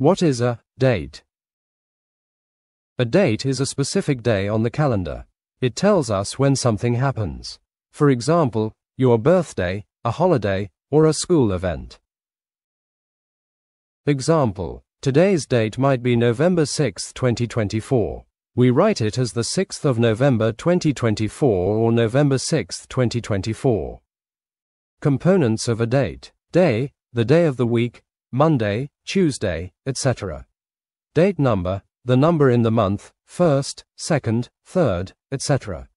What is a date? A date is a specific day on the calendar. It tells us when something happens. For example, your birthday, a holiday, or a school event. Example: today's date might be November 6, 2024. We write it as the 6th of November 2024 or November 6, 2024. Components of a date: day, the day of the week, Monday, Tuesday, etc. Date number, the number in the month, 1st, 2nd, 3rd, etc.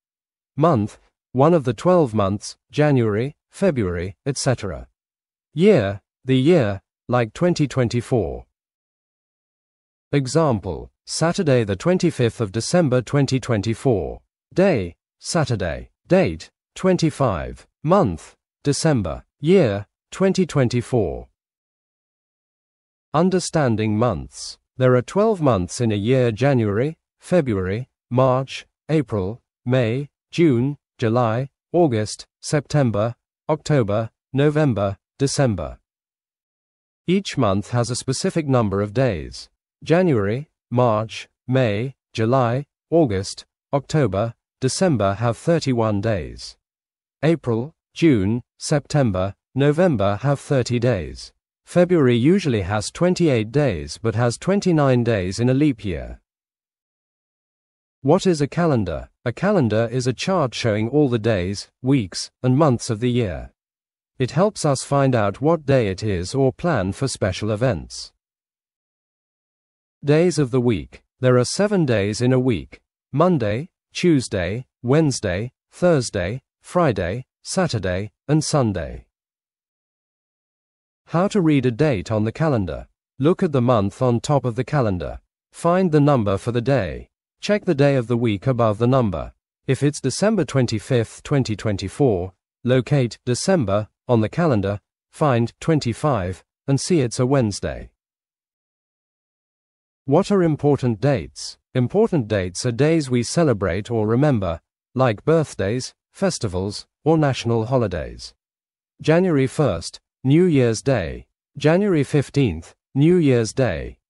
Month, one of the 12 months, January, February, etc. Year, the year, like 2024. Example, Saturday the 25th of December 2024. Day, Saturday. Date, 25. Month, December. Year, 2024. Understanding months. There are 12 months in a year: January, February, March, April, May, June, July, August, September, October, November, December. Each month has a specific number of days: January, March, May, July, August, October, December have 31 days. April, June, September, November have 30 days. February usually has 28 days but has 29 days in a leap year. What is a calendar? A calendar is a chart showing all the days, weeks, and months of the year. It helps us find out what day it is or plan for special events. Days of the week. There are 7 days in a week: Monday, Tuesday, Wednesday, Thursday, Friday, Saturday, and Sunday. How to read a date on the calendar. Look at the month on top of the calendar. Find the number for the day. Check the day of the week above the number. If it's December 25th, 2024, locate December on the calendar, find 25, and see it's a Wednesday. What are important dates? Important dates are days we celebrate or remember, like birthdays, festivals, or national holidays. January 1st, New Year's Day. January 15th, New Year's Day.